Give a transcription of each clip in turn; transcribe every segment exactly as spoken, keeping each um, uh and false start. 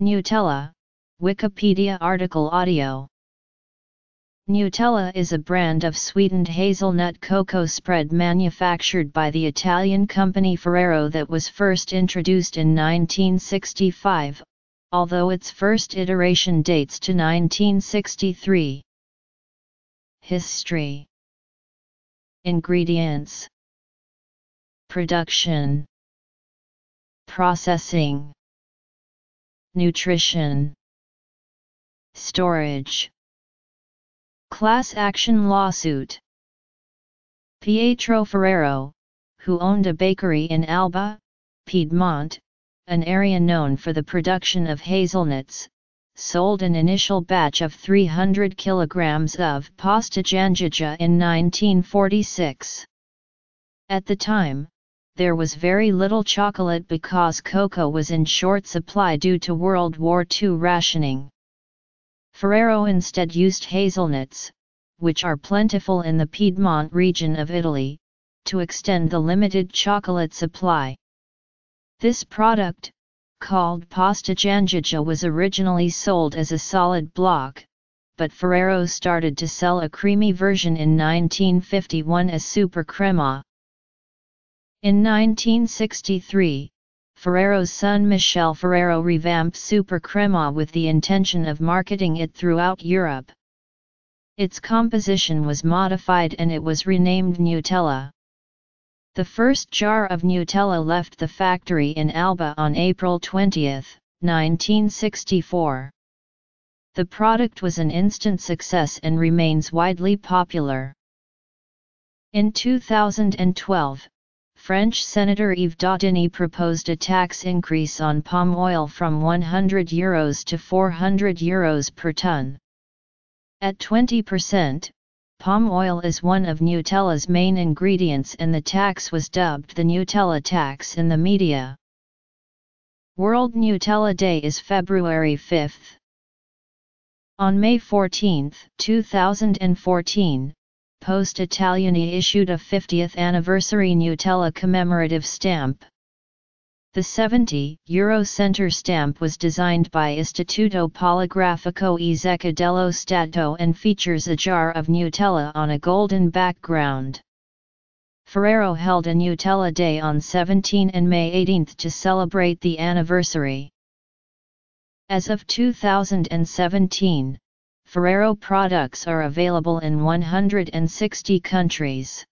Nutella, Wikipedia article audio. Nutella is a brand of sweetened hazelnut cocoa spread manufactured by the Italian company Ferrero that was first introduced in nineteen sixty-five, although its first iteration dates to nineteen sixty-three. History. Ingredients. Production. Processing. Nutrition. Storage. Class action lawsuit. Pietro Ferrero, who owned a bakery in Alba, Piedmont, an area known for the production of hazelnuts, sold an initial batch of three hundred kilograms of Pasta Gianduja in nineteen forty-six. At the time, there was very little chocolate because cocoa was in short supply due to World War Two rationing. Ferrero instead used hazelnuts, which are plentiful in the Piedmont region of Italy, to extend the limited chocolate supply. This product, called Pasta Gianduja, was originally sold as a solid block, but Ferrero started to sell a creamy version in nineteen fifty-one as Supercrema. In nineteen sixty-three, Ferrero's son Michel Ferrero revamped Supercrema with the intention of marketing it throughout Europe. Its composition was modified and it was renamed Nutella. The first jar of Nutella left the factory in Alba on April twentieth, nineteen sixty-four. The product was an instant success and remains widely popular. In two thousand twelve, French Senator Yves Daudigny proposed a tax increase on palm oil from one hundred euros to four hundred euros per ton. At twenty percent, palm oil is one of Nutella's main ingredients, and the tax was dubbed the Nutella tax in the media. World Nutella Day is February fifth. On May fourteenth, two thousand fourteen, Poste Italiane issued a fiftieth anniversary Nutella commemorative stamp. The seventy euro center stamp was designed by Istituto Poligrafico e Zecca dello Stato and features a jar of Nutella on a golden background. Ferrero held a Nutella Day on May seventeenth and May eighteenth to celebrate the anniversary. As of two thousand seventeen, Ferrero products are available in one hundred sixty countries.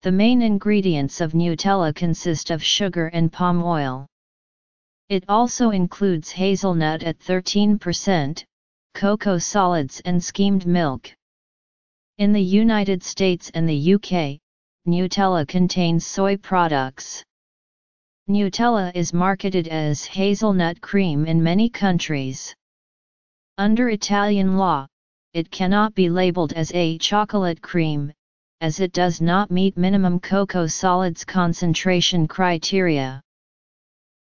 The main ingredients of Nutella consist of sugar and palm oil. It also includes hazelnut at thirteen percent, cocoa solids and skimmed milk. In the United States and the U K, Nutella contains soy products. Nutella is marketed as hazelnut cream in many countries. Under Italian law, it cannot be labeled as a chocolate cream, as it does not meet minimum cocoa solids concentration criteria.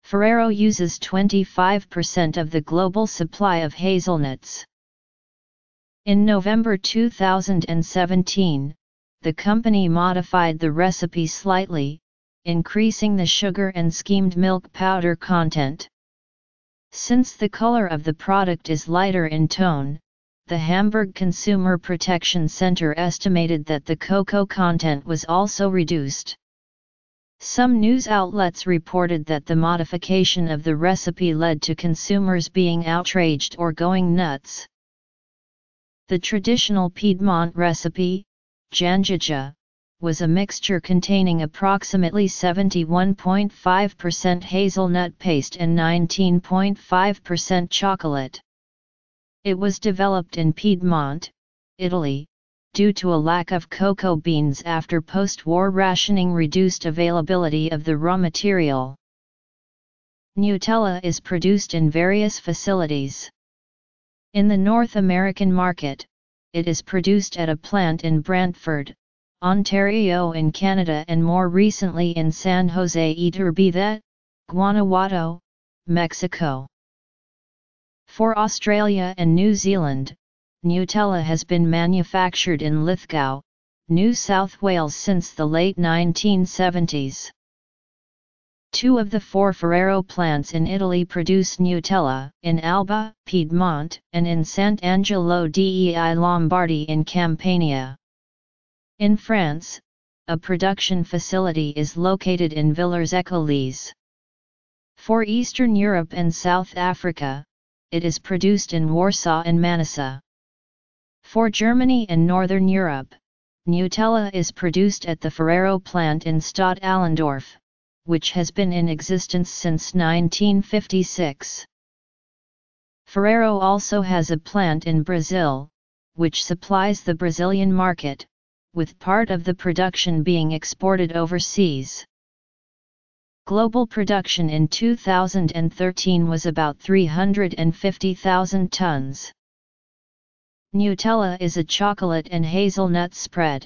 Ferrero uses twenty-five percent of the global supply of hazelnuts. In November two thousand seventeen, the company modified the recipe slightly, increasing the sugar and skimmed milk powder content. Since the color of the product is lighter in tone, the Hamburg Consumer Protection Center estimated that the cocoa content was also reduced. Some news outlets reported that the modification of the recipe led to consumers being outraged or going nuts. The traditional Piedmont recipe, Gianduja, was a mixture containing approximately seventy-one point five percent hazelnut paste and nineteen point five percent chocolate. It was developed in Piedmont, Italy, due to a lack of cocoa beans after post-war rationing reduced availability of the raw material. Nutella is produced in various facilities. In the North American market, it is produced at a plant in Brantford, Ontario in Canada, and more recently in San Jose y Iturbide, Guanajuato, Mexico. For Australia and New Zealand, Nutella has been manufactured in Lithgow, New South Wales since the late nineteen seventies. Two of the four Ferrero plants in Italy produce Nutella, in Alba, Piedmont, and in Sant'Angelo dei Lombardi in Campania. In France, a production facility is located in Villers-Écolles. For Eastern Europe and South Africa, it is produced in Warsaw and Manassa. For Germany and Northern Europe, Nutella is produced at the Ferrero plant in Stadtallendorf, which has been in existence since nineteen fifty-six. Ferrero also has a plant in Brazil, which supplies the Brazilian market, with part of the production being exported overseas. Global production in two thousand thirteen was about three hundred fifty thousand tons. Nutella is a chocolate and hazelnut spread.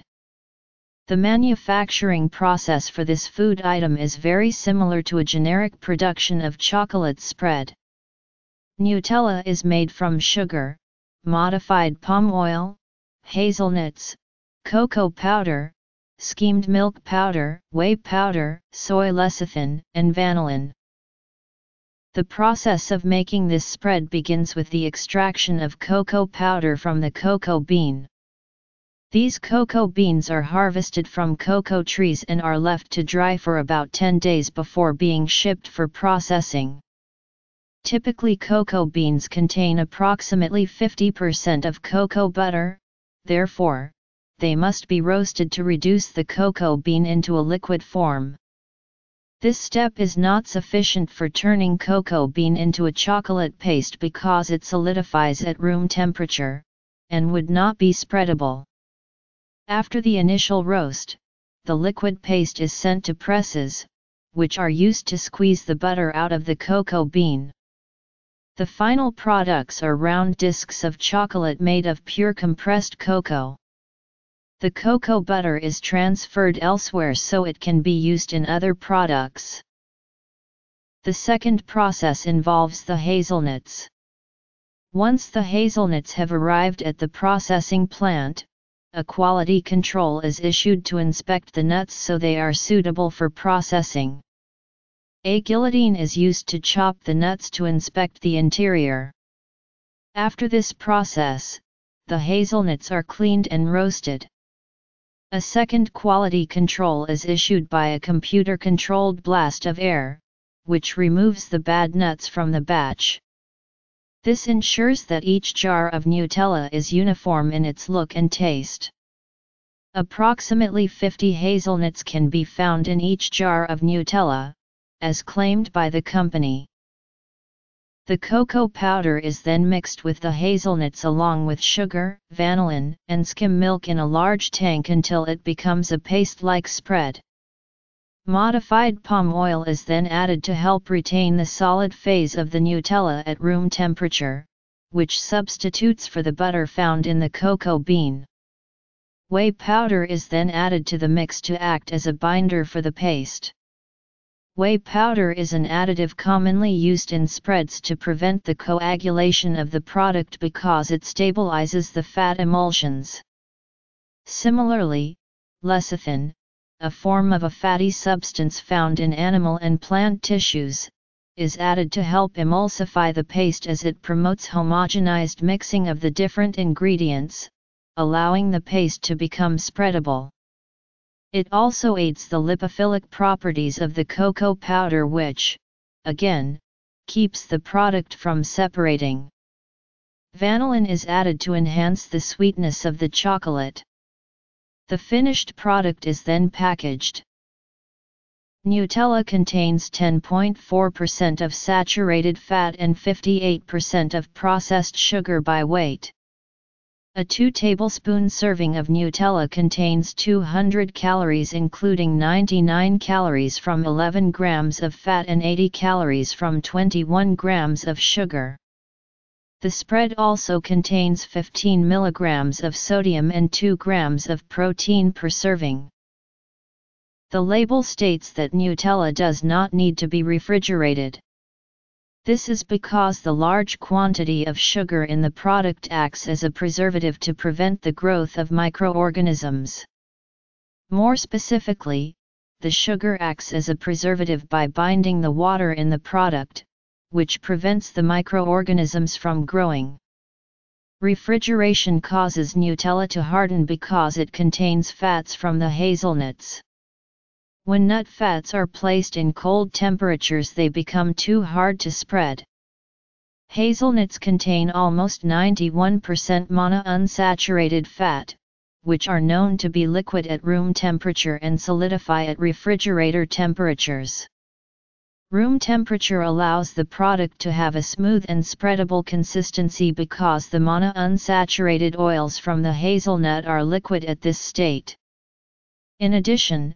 The manufacturing process for this food item is very similar to a generic production of chocolate spread. Nutella is made from sugar, modified palm oil, hazelnuts, cocoa powder, skimmed milk powder, whey powder, soy lecithin, and vanillin. The process of making this spread begins with the extraction of cocoa powder from the cocoa bean. These cocoa beans are harvested from cocoa trees and are left to dry for about ten days before being shipped for processing. Typically, cocoa beans contain approximately fifty percent of cocoa butter, therefore, they must be roasted to reduce the cocoa bean into a liquid form. This step is not sufficient for turning cocoa bean into a chocolate paste because it solidifies at room temperature, and would not be spreadable. After the initial roast, the liquid paste is sent to presses, which are used to squeeze the butter out of the cocoa bean. The final products are round discs of chocolate made of pure compressed cocoa. The cocoa butter is transferred elsewhere so it can be used in other products. The second process involves the hazelnuts. Once the hazelnuts have arrived at the processing plant, a quality control is issued to inspect the nuts so they are suitable for processing. A guillotine is used to chop the nuts to inspect the interior. After this process, the hazelnuts are cleaned and roasted. A second quality control is issued by a computer-controlled blast of air, which removes the bad nuts from the batch. This ensures that each jar of Nutella is uniform in its look and taste. Approximately fifty hazelnuts can be found in each jar of Nutella, as claimed by the company. The cocoa powder is then mixed with the hazelnuts along with sugar, vanillin, and skim milk in a large tank until it becomes a paste-like spread. Modified palm oil is then added to help retain the solid phase of the Nutella at room temperature, which substitutes for the butter found in the cocoa bean. Whey powder is then added to the mix to act as a binder for the paste. Whey powder is an additive commonly used in spreads to prevent the coagulation of the product because it stabilizes the fat emulsions. Similarly, lecithin, a form of a fatty substance found in animal and plant tissues, is added to help emulsify the paste as it promotes homogenized mixing of the different ingredients, allowing the paste to become spreadable. It also aids the lipophilic properties of the cocoa powder which, again, keeps the product from separating. Vanillin is added to enhance the sweetness of the chocolate. The finished product is then packaged. Nutella contains ten point four percent of saturated fat and fifty-eight percent of processed sugar by weight. A two tablespoon serving of Nutella contains two hundred calories including ninety-nine calories from eleven grams of fat and eighty calories from twenty-one grams of sugar. The spread also contains fifteen milligrams of sodium and two grams of protein per serving. The label states that Nutella does not need to be refrigerated. This is because the large quantity of sugar in the product acts as a preservative to prevent the growth of microorganisms. More specifically, the sugar acts as a preservative by binding the water in the product, which prevents the microorganisms from growing. Refrigeration causes Nutella to harden because it contains fats from the hazelnuts. When nut fats are placed in cold temperatures, they become too hard to spread. Hazelnuts contain almost ninety-one percent monounsaturated fat, which are known to be liquid at room temperature and solidify at refrigerator temperatures. Room temperature allows the product to have a smooth and spreadable consistency because the monounsaturated oils from the hazelnut are liquid at this state. In addition,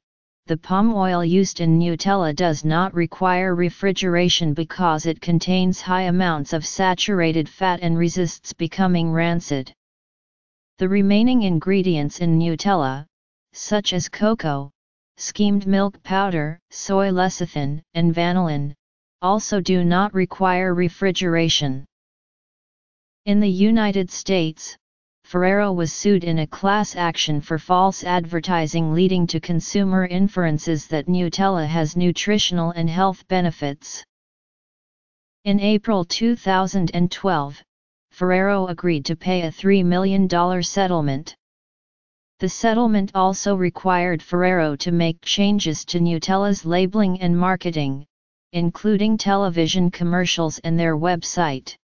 the palm oil used in Nutella does not require refrigeration because it contains high amounts of saturated fat and resists becoming rancid. The remaining ingredients in Nutella, such as cocoa, skimmed milk powder, soy lecithin, and vanillin, also do not require refrigeration. In the United States, Ferrero was sued in a class action for false advertising, leading to consumer inferences that Nutella has nutritional and health benefits. In April two thousand twelve, Ferrero agreed to pay a three million dollars settlement. The settlement also required Ferrero to make changes to Nutella's labeling and marketing, including television commercials and their website.